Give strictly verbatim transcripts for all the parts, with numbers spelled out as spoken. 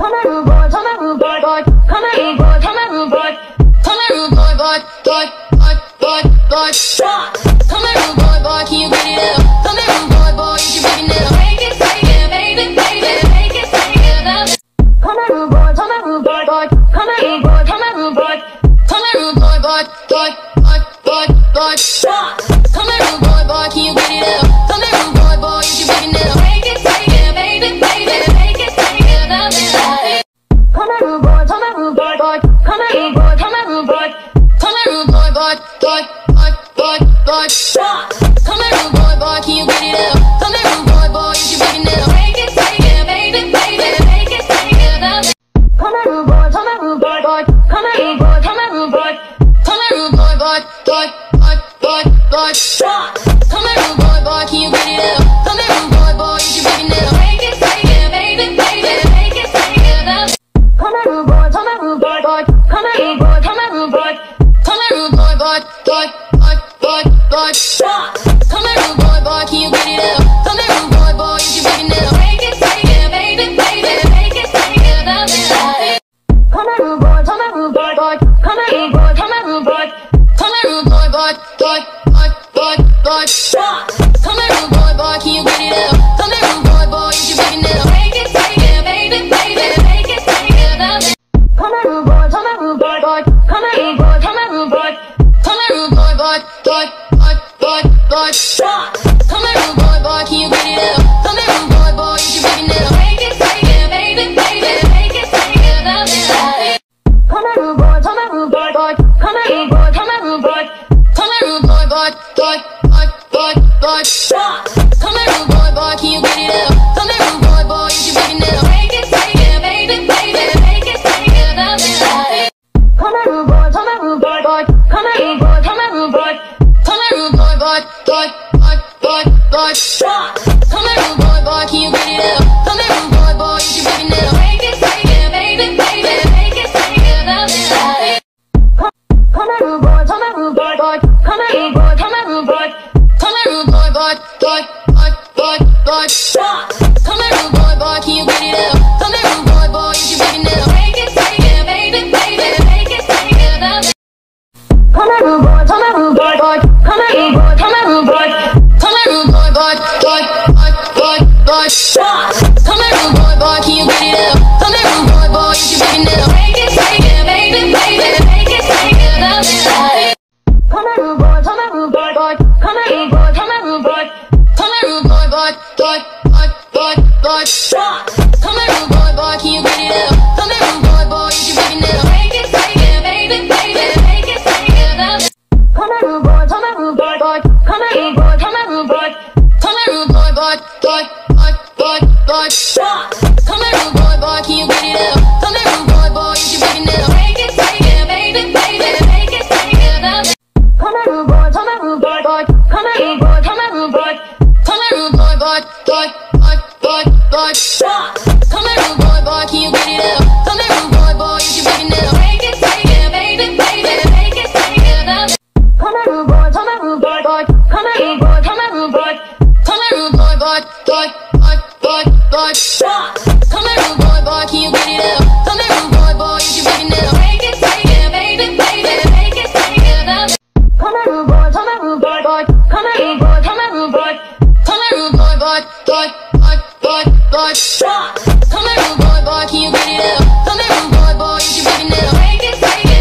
Come on, rude boy, come on, rude boy, boy. Come on, rude boy, come on, rude boy. Come on, rude boy, boy, boy, boy, boy, boy. Come on, rude boy, boy, can you get it up? Come on, rude boy, boy, you can bring it up. Take it, take it, baby, baby, take it, take it. Come on, rude boy, come on, rude boy, boy. Come on, rude boy, come on, rude boy. Come on, rude boy, boy, boy, boy, boy, boy. Come on, rude boy, boy, can you get it up? Come on, rude boy, boy, you can bring it up. Take it, take it, baby, baby. Boy, boy, boy, boy. Come on, rude boy, boy, can you get it up? Come on, rude boy, boy, you can bring it up. Take it, take it, baby, baby, take it, take it. Come on, rude boy, come on, rude boy, boy. Come on, rude boy, come on, rude boy. Come on, rude boy, boy, boy, boy, boy, boy. Come on, rude boy, boy, can you get it up? Come on, rude boy, boy, you can bring it up. Take it, take it, baby, baby, take it, take it. Come on, rude boy, come on, rude boy, boy. Come on, rude boy, come on, rude boy. Boy, boy, boy, boy, boy. Come on, rude boy, boy, can you get it up? Come on, rude boy, boy, you can bring it up. Take it, take it, baby, baby, take it, take it. Come on, rude boy, come on, rude boy, boy. Come on, rude boy, come on, rude boy. Come on, rude boy, boy, boy, boy, boy, boy. Come on, rude boy, boy, can you get it up? Come on, rude boy, boy, you can bring it up. Take it, take it, baby, baby, take it, take it. Come on, rude boy, come on, rude boy, boy. Come on, rude boy, come on, rude boy. Boy, boy, boy, boy, boy. Come on, rude boy, boy, can you get it up? Come on, rude boy, boy, you can bring it up. Take it, take it, baby, baby, take it, take it. Come on, rude boy, come on, rude boy, boy. Come on, rude boy, come on, rude boy. Come on, rude boy, boy, boy, boy, boy, boy. Come on, rude boy, boy, can you get it up? Come on, rude boy, boy, you can bring it up. Take it, take it, baby, baby, take it, take it. Come on, rude boy, come on, rude boy, boy. Come on, rude boy. Boy, boy, boy, boy, boy. Come on, rude boy, boy, can you get it up? Come on, rude boy, boy, you can bring it up. Take it, take it, baby, baby, take it, take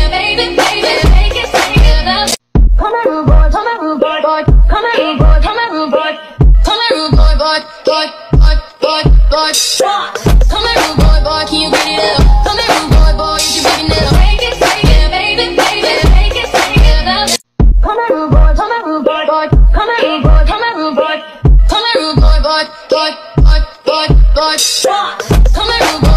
it. Come on, rude boy, come on, rude boy, boy. Come on, rude boy, come on, rude boy. Come on, rude boy, boy, boy, boy, boy, boy. Come on, rude boy, boy, can you get it up? Come on, rude boy, boy, you can bring it up. Take it, take it, baby, baby, take it, take it. Come on, rude boy, come on, rude boy, boy. Come on, rude boy. Come on, rude boy, boy, can you get it up? Come on, rude boy, boy, you can bring it up. Take it, take it, baby, baby, take it, take it. Come on, rude boy, come on, rude boy, boy. Come on, rude boy, come on, rude boy. Come on, rude boy, boy, boy, boy, boy, boy. Come on, rude boy, boy, can you get it up? Come on, rude boy, boy, you can bring it up. Take it, take it, baby, baby, take it, take it. Come on, rude boy, come on, rude boy, boy. Come on, rude boy, come on, rude boy. Come on, rude boy, boy, boy. Boy, boy, come on, rude boy, boy, can you get it up? Come on, rude boy, boy, you can bring it up. Take it, take it, baby, baby, take it, take it. Come on, rude boy, come on, rude boy, boy. Come on, rude boy, come on, rude boy. Come on, rude boy, boy, boy, boy, boy, boy. Come on, rude boy, boy, can you get it up? Come on, rude boy, boy, you can bring it up. Take it, take it, baby, baby, take it, take it. Come on, rude boy, come on, rude boy, boy. Come on, rude boy, come on, rude boy. Come on, rude boy, boy, boy. Boy, boy, come on, rude boy, boy, can you get it up? Come on, rude boy, boy, you can bring it up. Take it, take it, baby, baby, take it, take it. Come on, rude boy, come on, rude boy, boy. Come on, rude boy, come on, rude boy. Come on, rude boy, boy, boy, boy, boy, boy. Come on, rude boy, boy, can you get it up? Come on, rude boy, boy, you can bring it up. Take it, take it, baby, baby, take it, take it. Come on, rude boy, come on, rude boy, boy. Come on, rude boy, come on, rude boy. Come on, rude boy, boy, boy. Boy, boy, come on, rude boy, boy, can you get it up? Come on, rude boy, boy, you can bring it up. Take it, take it, baby, baby, take it, take it. Come on, rude boy, come on, rude boy, boy. Come on, rude boy, come on, rude boy. Come on, rude boy, boy, boy, boy, boy, boy. Come on, rude boy.